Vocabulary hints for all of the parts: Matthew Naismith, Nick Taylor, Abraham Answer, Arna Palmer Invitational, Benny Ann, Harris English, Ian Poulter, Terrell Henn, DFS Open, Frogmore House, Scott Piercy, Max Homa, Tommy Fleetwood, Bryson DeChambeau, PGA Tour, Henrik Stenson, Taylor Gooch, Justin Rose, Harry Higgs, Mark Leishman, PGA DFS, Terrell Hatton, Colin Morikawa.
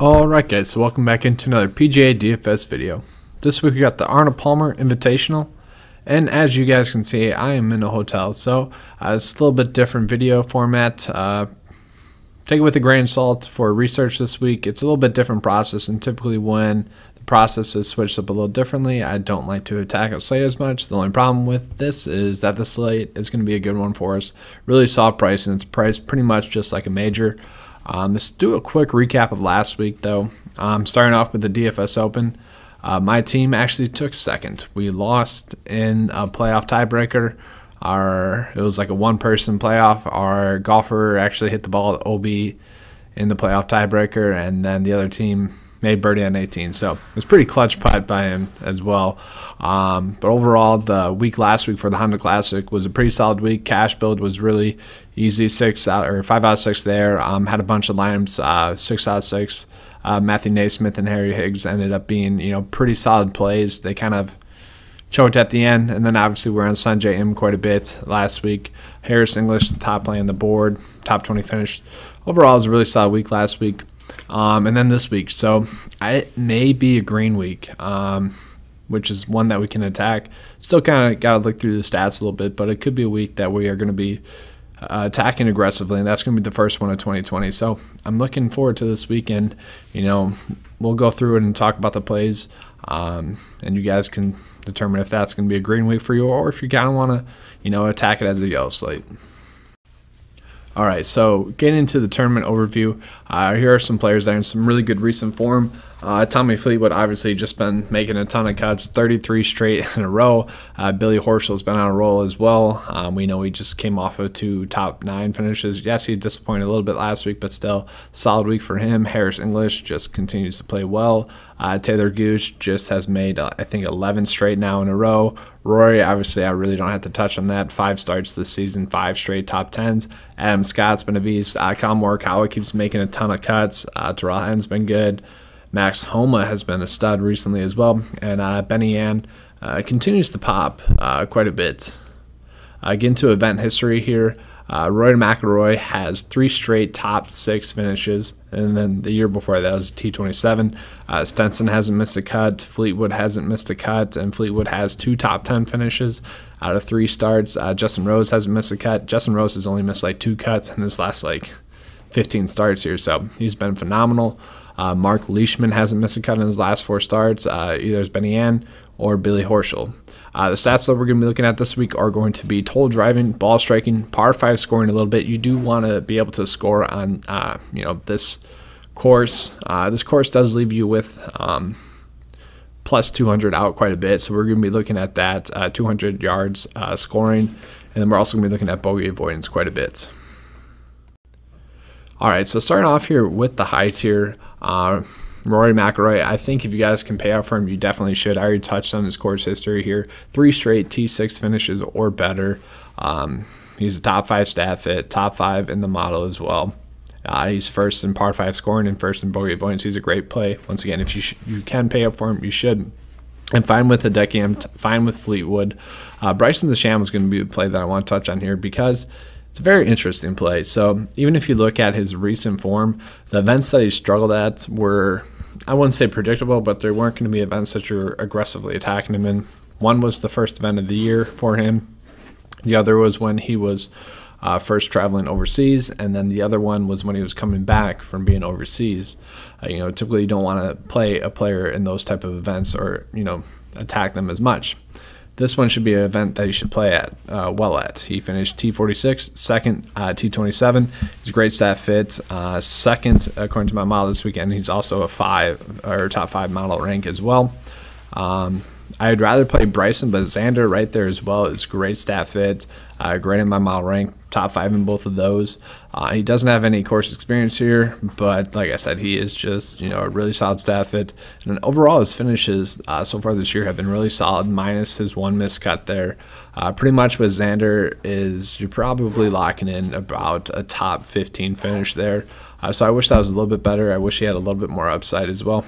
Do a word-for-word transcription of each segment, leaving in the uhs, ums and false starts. Alright guys, so welcome back into another P G A D F S video. This week we got the Arna Palmer Invitational, and as you guys can see, I am in a hotel, so uh, it's a little bit different video format. Uh, take it with a grain of salt for research this week. It's a little bit different process, and typically when the process is switched up a little differently, I don't like to attack a slate as much. The only problem with this is that the slate is going to be a good one for us. Really soft price, and it's priced pretty much just like a major. Um, let's do a quick recap of last week, though. Um, starting off with the D F S Open, uh, my team actually took second. We lost in a playoff tiebreaker. Our it was like a one-person playoff. Our golfer actually hit the ball at O B in the playoff tiebreaker, and then the other team made birdie on eighteen. So it was pretty clutch putt by him as well. Um, but overall, the week last week for the Honda Classic was a pretty solid week. Cash build was really easy, six out or five out of six there. Um, had a bunch of lineups, uh, six out of six. Uh, Matthew Naismith and Harry Higgs ended up being you know pretty solid plays. They kind of choked at the end, and then obviously we're on Sanjay M quite a bit last week. Harris English, the top play on the board, top twenty finished. Overall, it was a really solid week last week. Um, and then this week, so it may be a green week, um, which is one that we can attack. Still kind of got to look through the stats a little bit, but it could be a week that we are going to be uh, attacking aggressively, and that's going to be the first one of twenty twenty. So I'm looking forward to this weekend. You know, we'll go through it and talk about the plays, um, and you guys can determine if that's going to be a green week for you or if you kind of want to, you know, attack it as a yellow slate. All right, so getting into the tournament overview, uh, here are some players that are in some really good recent form. Uh, Tommy Fleetwood obviously just been making a ton of cuts, thirty-three straight in a row. Uh, Billy Horschel's been on a roll as well. Um, we know he just came off of two top nine finishes. Yes, he disappointed a little bit last week, but still solid week for him. Harris English just continues to play well. Uh, Taylor Gooch just has made, uh, I think, eleven straight now in a row. Rory, obviously, I really don't have to touch on that. Five starts this season, five straight top tens. Adam Scott's been a beast. Uh, Colin Morikawa keeps making a ton of cuts. Uh, Terrell Henn's been good. Max Homa has been a stud recently as well. And uh, Benny Ann uh, continues to pop uh, quite a bit. Uh, get into event history here. Uh, Rory McIlroy has three straight top six finishes, and then the year before that was T twenty-seven. Uh, Stenson hasn't missed a cut, Fleetwood hasn't missed a cut, and Fleetwood has two top ten finishes out of three starts. Uh, Justin Rose hasn't missed a cut. Justin Rose has only missed like two cuts in his last like fifteen starts here, so he's been phenomenal. Uh, Mark Leishman hasn't missed a cut in his last four starts. Uh, either is Benny Ann or Billy Horschel. Uh, the stats that we're going to be looking at this week are going to be total driving, ball striking, par five scoring a little bit. You do want to be able to score on uh, you know this course. Uh, this course does leave you with um, plus two hundred out quite a bit, so we're going to be looking at that uh, two hundred yards uh, scoring, and then we're also going to be looking at bogey avoidance quite a bit. All right, so starting off here with the high tier. Uh, Rory McIlroy, I think if you guys can pay off for him, you definitely should. I already touched on his course history here. Three straight T six finishes or better. Um, he's a top five stat fit, top five in the model as well. Uh, he's first in par five scoring and first in bogey avoidance. He's a great play. Once again, if you sh you can pay up for him, you should. I'm fine with Hideki. I'm fine with Fleetwood. Uh, Bryson DeChambeau is going to be a play that I want to touch on here because it's a very interesting play. So even if you look at his recent form, the events that he struggled at were, I wouldn't say predictable, but there weren't going to be events that you're aggressively attacking him in. One was the first event of the year for him. The other was when he was uh, first traveling overseas, and then the other one was when he was coming back from being overseas. Uh, you know, typically you don't want to play a player in those type of events or, you know, attack them as much. This one should be an event that he should play at uh, well at. He finished T forty-six, second uh, T twenty-seven. He's a great stat fit, uh, second according to my model this weekend. He's also a five or top five model rank as well. Um, I'd rather play Bryson, but Xander right there as well is great stat fit, uh, great in my model rank, top five in both of those. Uh, he doesn't have any course experience here, but like I said, he is just you know a really solid stat fit. And overall, his finishes uh, so far this year have been really solid, minus his one missed cut there. Uh, pretty much with Xander is you're probably locking in about a top fifteen finish there. Uh, so I wish that was a little bit better. I wish he had a little bit more upside as well.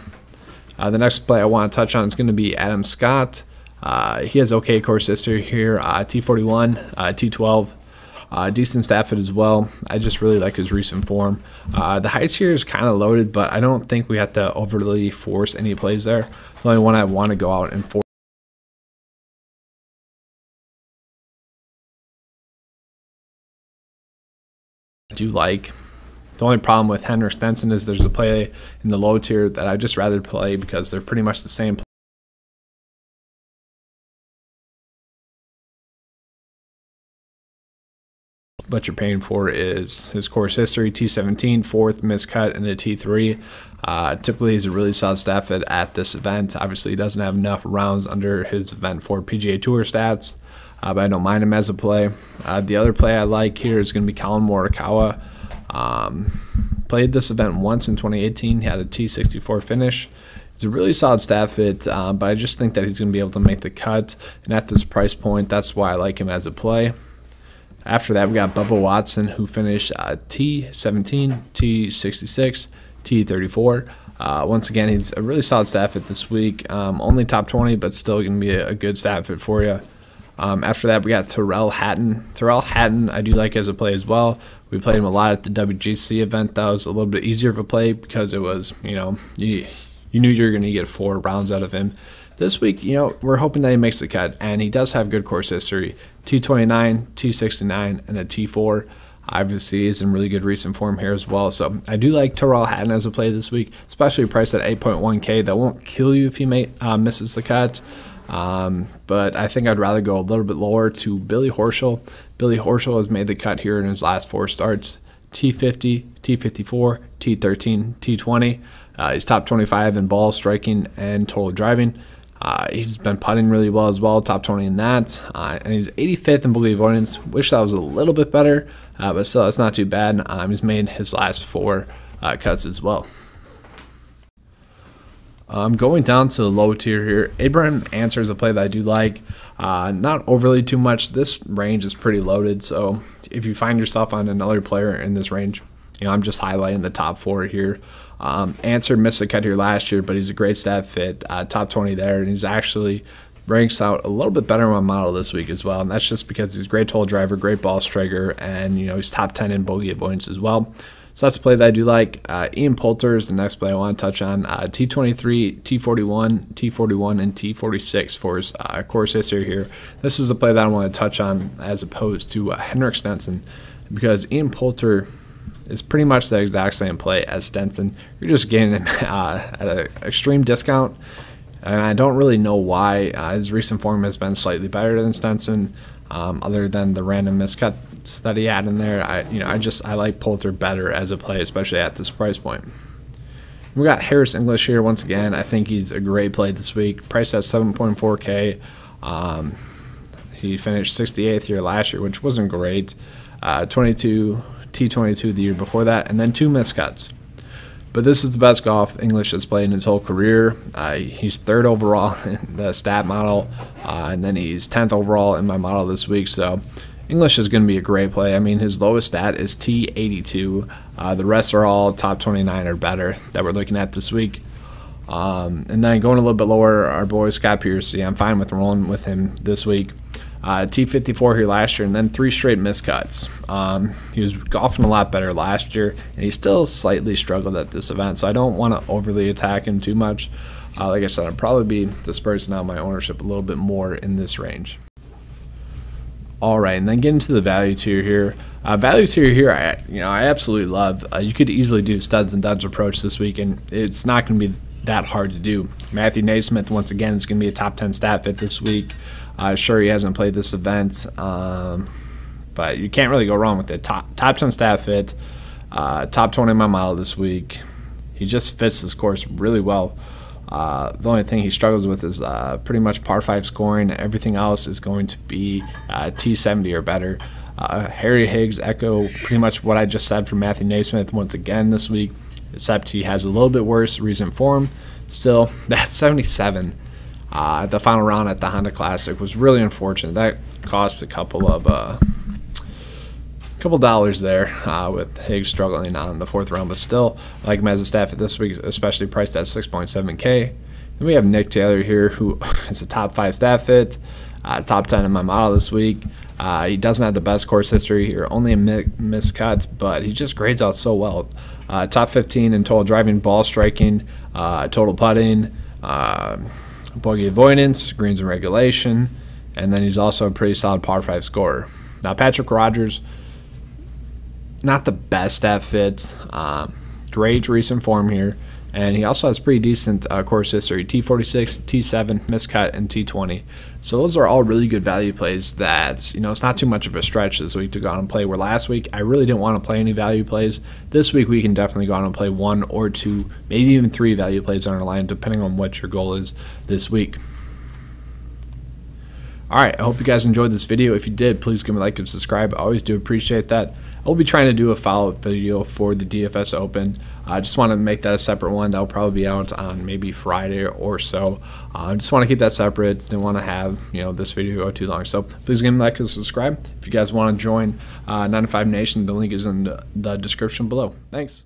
Uh, the next play I want to touch on is going to be Adam Scott. Uh, he has okay course history here, uh, T forty-one, uh, T twelve. Uh, decent Stafford as well. I just really like his recent form. Uh, the heights here is kind of loaded, but I don't think we have to overly force any plays there. The only one I want to go out and force I do like. The only problem with Hen or Stenson is there's a play in the low tier that I'd just rather play because they're pretty much the same play. What you're paying for is his course history, T seventeen, fourth, miscut, and a T three. Uh, typically, he's a really solid Stafford at this event. Obviously, he doesn't have enough rounds under his event for P G A Tour stats, uh, but I don't mind him as a play. Uh, the other play I like here is going to be Colin Morikawa. Um, played this event once in twenty eighteen. He had a T sixty-four finish. He's a really solid staff fit, um, but I just think that he's going to be able to make the cut. And at this price point, that's why I like him as a play. After that, we got Bubba Watson, who finished uh, T seventeen, T sixty-six, T thirty-four. Uh, once again, he's a really solid staff fit this week. Um, only top twenty, but still going to be a, a good staff fit for you. Um, after that, we got Terrell Hatton. Terrell Hatton, I do like as a play as well. We played him a lot at the W G C event. That was a little bit easier of a play because it was, you know, you, you knew you were going to get four rounds out of him. This week, you know, we're hoping that he makes the cut, and he does have good course history. T twenty-nine, T sixty-nine, and a T four. Obviously, he's in really good recent form here as well. So I do like Terrell Hatton as a play this week, especially priced at eight point one K. That won't kill you if he may, uh, misses the cut. Um, but I think I'd rather go a little bit lower to Billy Horschel. Billy Horschel has made the cut here in his last four starts. T fifty, T fifty-four, T thirteen, T twenty. Uh, he's top twenty-five in ball, striking, and total driving. Uh, he's been putting really well as well, top twenty in that. Uh, and he's eighty-fifth in bogey avoidance. Wish that was a little bit better, uh, but still, that's not too bad. Um, he's made his last four uh, cuts as well. Um, going down to the low tier here, Abraham Answer is a play that I do like. Uh, not overly too much. This range is pretty loaded, so if you find yourself on another player in this range, you know, I'm just highlighting the top four here. Um, Answer missed the cut here last year, but he's a great stat fit, uh, top twenty there, and he's actually ranks out a little bit better in my model this week as well, and that's just because he's a great total driver, great ball striker, and you know he's top ten in bogey avoidance as well. So that's a play that I do like. Uh, Ian Poulter is the next play I want to touch on. Uh, T twenty-three, T forty-one, T forty-one, and T forty-six for his uh, course history here. This is the play that I want to touch on as opposed to uh, Henrik Stenson, because Ian Poulter is pretty much the exact same play as Stenson. You're just getting him uh, at an extreme discount, and I don't really know why. Uh, his recent form has been slightly better than Stenson, um, other than the random miscut that he had in there. I you know I just I like Poulter better as a play, especially at this price point. We got Harris English here once again. I think he's a great play this week. Priced at seven point four K. Um, he finished sixty-eighth here last year, which wasn't great. Uh, twenty-two T twenty-two the year before that, and then two miscuts. But this is the best golf English has played in his whole career. Uh, he's third overall in the stat model, uh, and then he's tenth overall in my model this week. So English is going to be a great play. I mean, his lowest stat is T eighty-two. Uh, the rest are all top twenty-nine or better that we're looking at this week. Um, and then going a little bit lower, our boy Scott Piercy. Yeah, I'm fine with rolling with him this week. Uh, T fifty-four here last year, and then three straight miscuts. Um, he was golfing a lot better last year, and he still slightly struggled at this event, so I don't want to overly attack him too much. Uh, like I said, I'll probably be dispersing out my ownership a little bit more in this range. All right, and then getting to the value tier here. Uh, value tier here, I you know I absolutely love. Uh, you could easily do studs and duds approach this week, and it's not going to be that hard to do. Matthew Naismith once again is going to be a top ten stat fit this week. Uh, sure, he hasn't played this event, um, but you can't really go wrong with it. Top top ten stat fit, uh, top twenty in my model this week. He just fits this course really well. Uh, the only thing he struggles with is uh, pretty much par five scoring. Everything else is going to be uh, T seventy or better. Uh, Harry Higgs, echo pretty much what I just said for Matthew Naismith once again this week, except he has a little bit worse recent form. Still, that's seventy-seven. Uh, the final round at the Honda Classic was really unfortunate. That cost a couple of uh, couple dollars there uh, with Higgs struggling on the fourth round, but still I like him as a staff at this week, especially priced at six point seven K. Then we have Nick Taylor here, who is a top five staff fit, uh, top ten in my model this week. Uh, he doesn't have the best course history or only a mi missed cuts, but he just grades out so well. Uh, top fifteen in total driving, ball striking, uh, total putting, uh, bogey avoidance, greens and regulation, and then he's also a pretty solid par five scorer. Now, Patrick Rogers, not the best at fits. Uh, great recent form here, and he also has pretty decent uh, course history, T forty-six, T seven, miscut, and T twenty. So those are all really good value plays that, you know, it's not too much of a stretch this week to go out and play, where last week I really didn't want to play any value plays. This week we can definitely go out and play one or two, maybe even three value plays on our line, depending on what your goal is this week. All right, I hope you guys enjoyed this video. If you did, please give me a like and subscribe. I always do appreciate that. I'll be trying to do a follow-up video for the D F S Open. I uh, just want to make that a separate one. That'll probably be out on maybe Friday or so. I uh, just want to keep that separate. Didn't want to have, you know, this video go too long. So please give me a like and subscribe. If you guys want to join uh, nine to five Nation, the link is in the description below. Thanks.